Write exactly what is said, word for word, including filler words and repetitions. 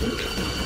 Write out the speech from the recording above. Okay.